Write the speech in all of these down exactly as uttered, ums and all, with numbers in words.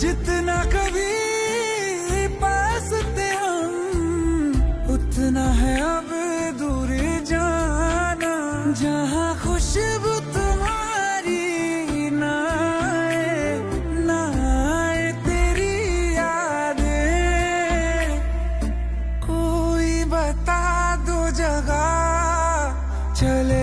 जितना कभी पास थे हम उतना है अब दूर जाना, जहाँ खुशबू तुम्हारी ना आए ना आए तेरी यादें। कोई बता दो जगह चले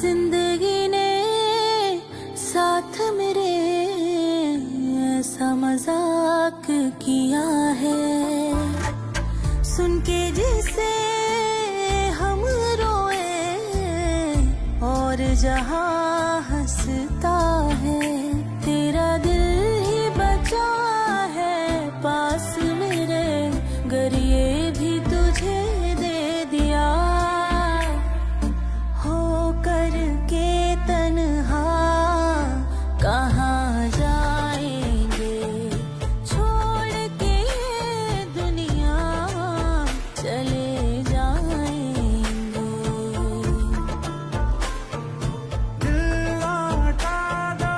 जिंदगी ने साथ मेरे ऐसा मजाक किया है, सुन के जिसे हम रोए और जहां हंसता है। तेरा दिल ही बचा है पास मेरे, गर ये भी तुझे दे दिया करके तन्हा कहाँ जाएंगे छोड़ के दुनिया चले जाएंगे। दिल लौटा दो,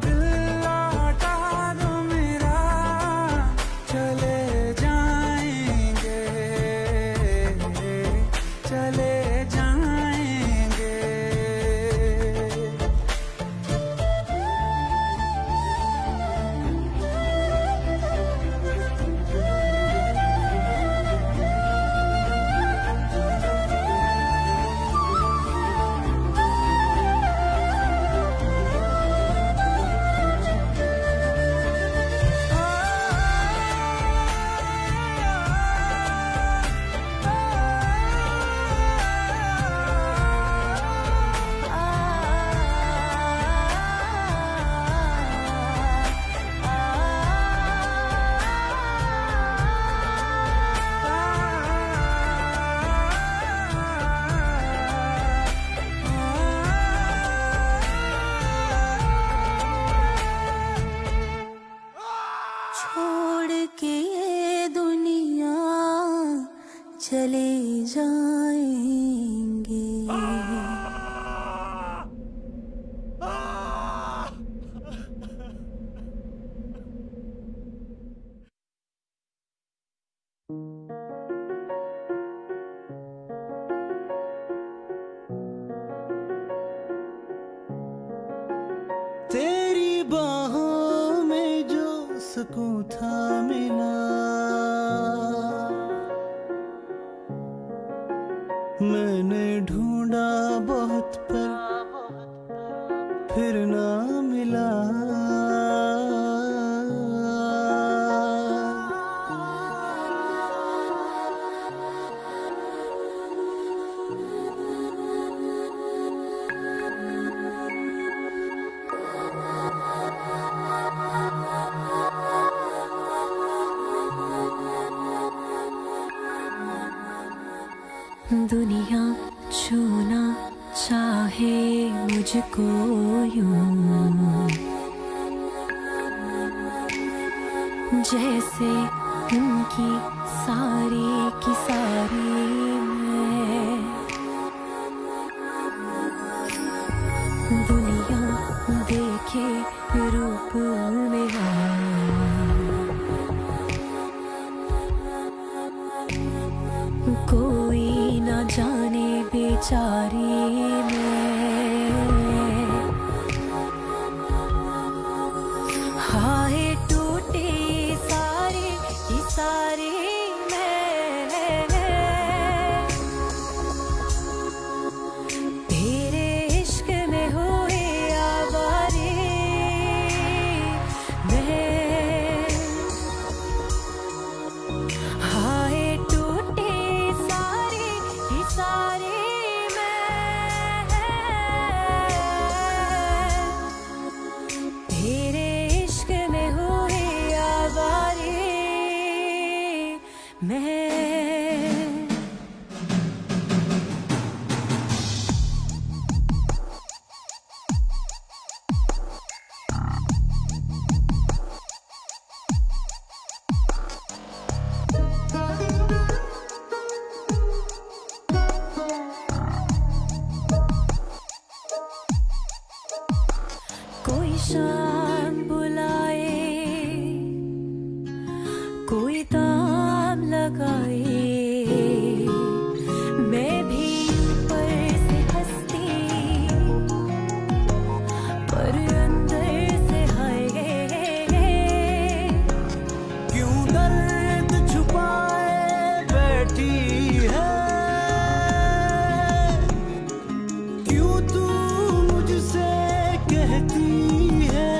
दिल लौटा दो मेरा चले जाएंगे चले चले जाएंगे। आगा। आगा। तेरी बाहों में जो सुकून था मिला, मैंने ढूंढा बहुत पर फिर ना मिला। दुनिया छूना चाहे मुझको यूं, जैसे उनकी सारी की सारी मैं। दुनिया देखे रूप मेरा, कोई ना जाने बेचारी में। हाय टूटे सारे की सारी मैं, तेरे इश्क में हुए आवारे। में। कोई शाम बुलाए, कोई ताम लगाए, मैं भी पर से हंसती पर अंदर से हाय। क्यों दर्द छुपाए बैठी है, क्यों तू मुझसे कहती है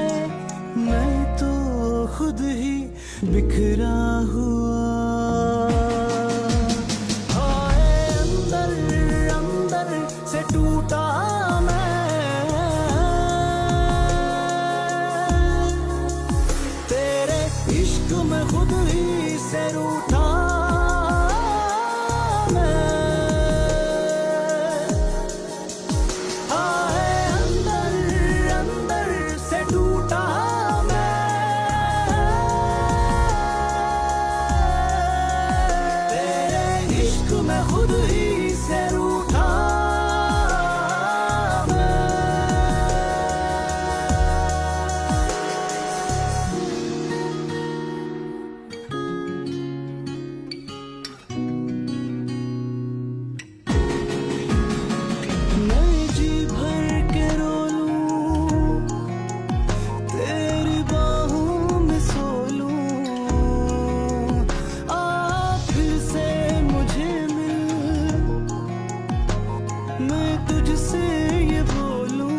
मैं तो खुद ही बिखरा हुआ। हाय अंदर अंदर से टूटा मैं, तेरे इश्क में खुद ही से रूठा मैं। हाय अंदर अंदर से टूटा मैं, खुद ही से रूठा मैं। मैं जी भर के रो लूं, तेरी बाहों में सो लूं, आप से मुझे मैं तुझसे ये बोलूं।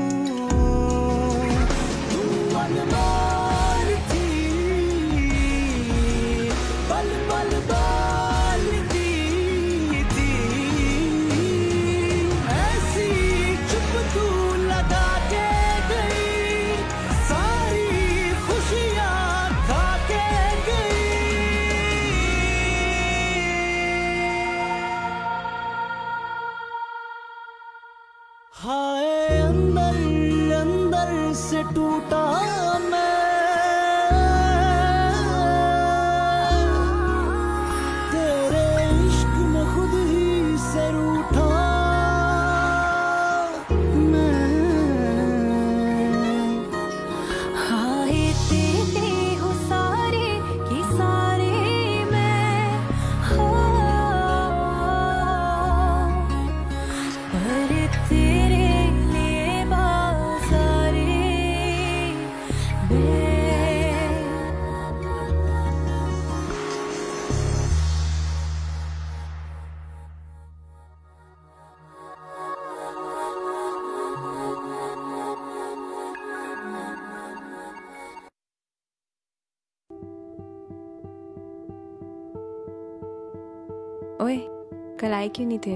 तू मनमार थी, पल पल बालती थी, ऐसी चुप तू लगा के गई, सारी खुशियां खा के गई। हाय अंदर अंदर से टूटा मैं, तेरे इश्क में खुद ही से रूठा मैं। हाय तेरे हो सारे की सारे मैं, हाँ पर तेरे ओए, कल आए क्यों नहीं थे?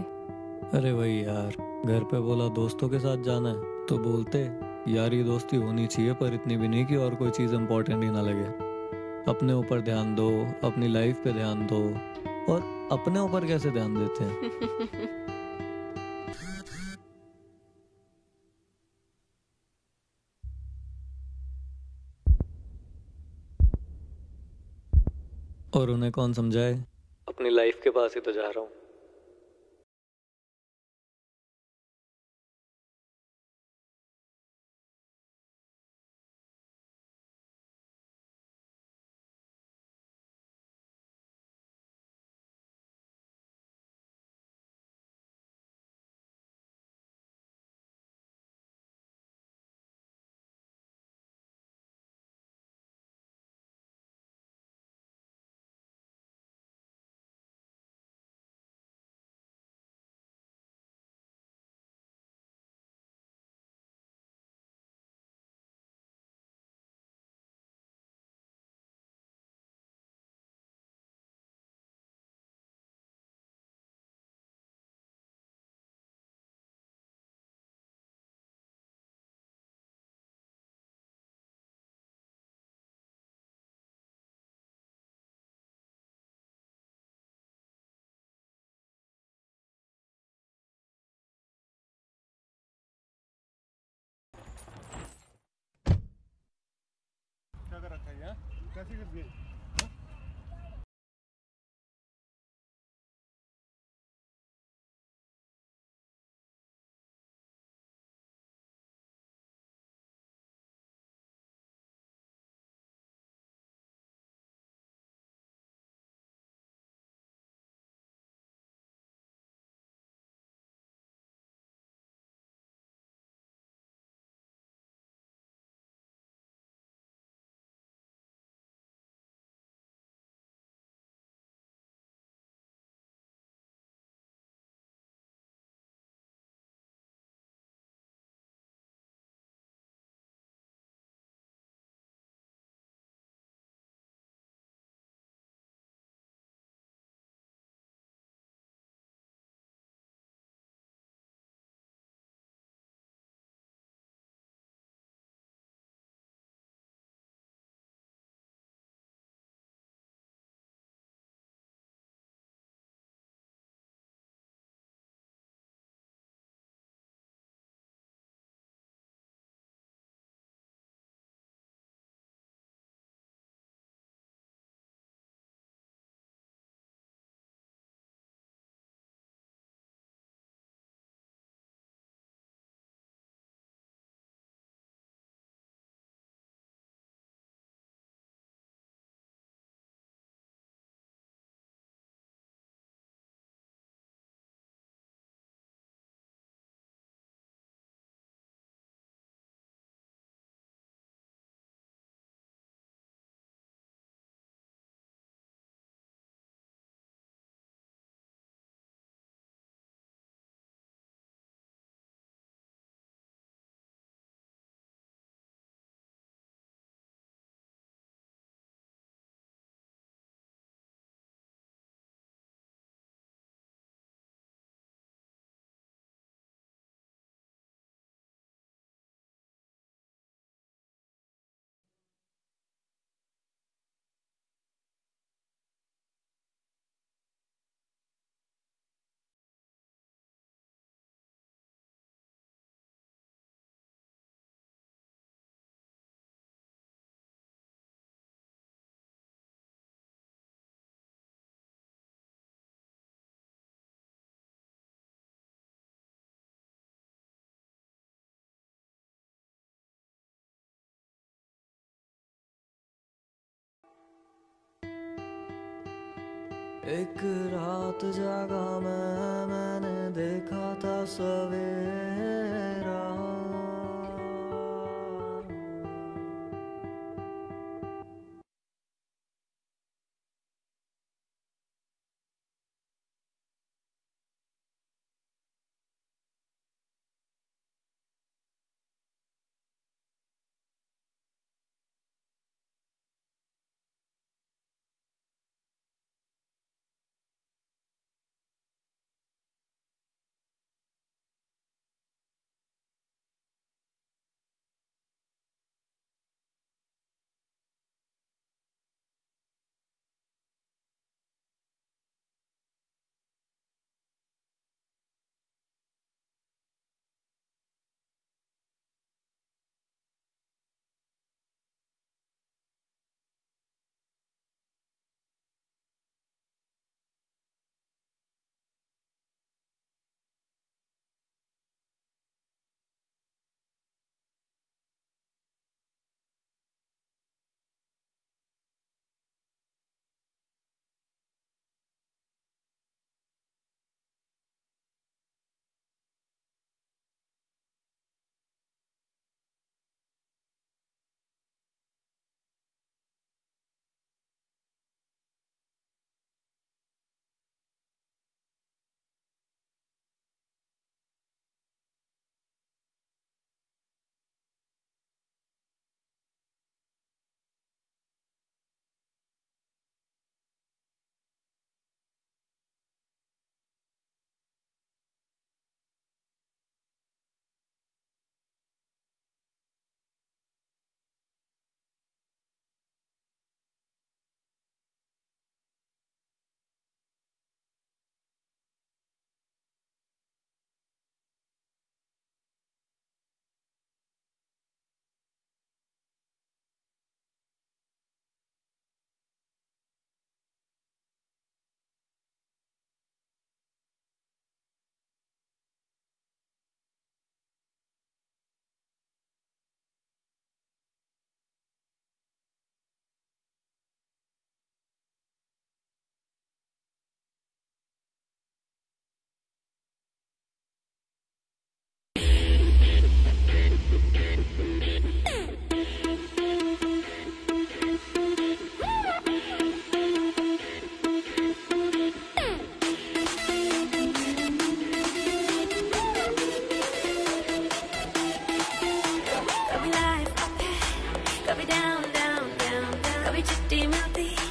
अरे वही यार, घर पे बोला दोस्तों के साथ जाना है तो बोलते यार ये दोस्ती होनी चाहिए पर इतनी भी नहीं कि और कोई चीज़ इम्पोर्टेंट ही ना लगे। अपने ऊपर ध्यान दो, अपनी लाइफ पे ध्यान दो। और अपने ऊपर कैसे ध्यान देते हैं? और उन्हें कौन समझाए, अपनी लाइफ के पास ही तो जा रहा हूँ। ya. Kasih lebih. एक रात जागा मैं, मैंने देखा था सवेरा। कभी डाउन डाउन डाउन कभी चिट्टी मिलती।